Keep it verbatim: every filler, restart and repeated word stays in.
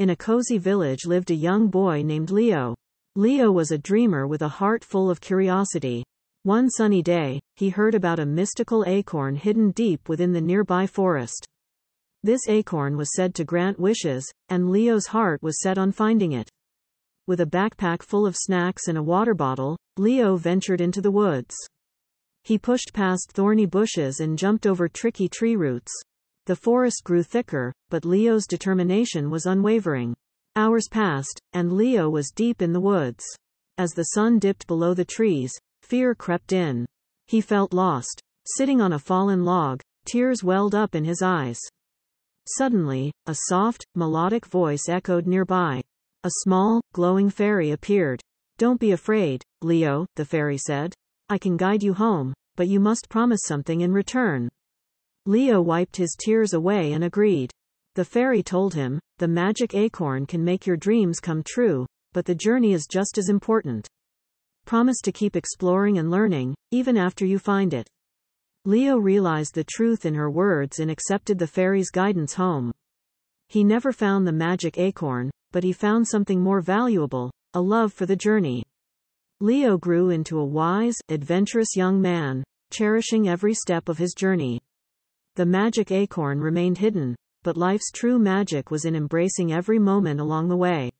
in a cozy village lived a young boy named Leo. Leo was a dreamer with a heart full of curiosity. One sunny day, he heard about a mystical acorn hidden deep within the nearby forest. This acorn was said to grant wishes, and Leo's heart was set on finding it. With a backpack full of snacks and a water bottle, Leo ventured into the woods. He pushed past thorny bushes and jumped over tricky tree roots. The forest grew thicker, but Leo's determination was unwavering. Hours passed, and Leo was deep in the woods. As the sun dipped below the trees, fear crept in. He felt lost. Sitting on a fallen log, tears welled up in his eyes. Suddenly, a soft, melodic voice echoed nearby. A small, glowing fairy appeared. "Don't be afraid, Leo," the fairy said. "I can guide you home, but you must promise something in return." Leo wiped his tears away and agreed. The fairy told him, "The magic acorn can make your dreams come true, but the journey is just as important. Promise to keep exploring and learning, even after you find it." Leo realized the truth in her words and accepted the fairy's guidance home. He never found the magic acorn, but he found something more valuable, a love for the journey. Leo grew into a wise, adventurous young man, cherishing every step of his journey. The magic acorn remained hidden, but life's true magic was in embracing every moment along the way.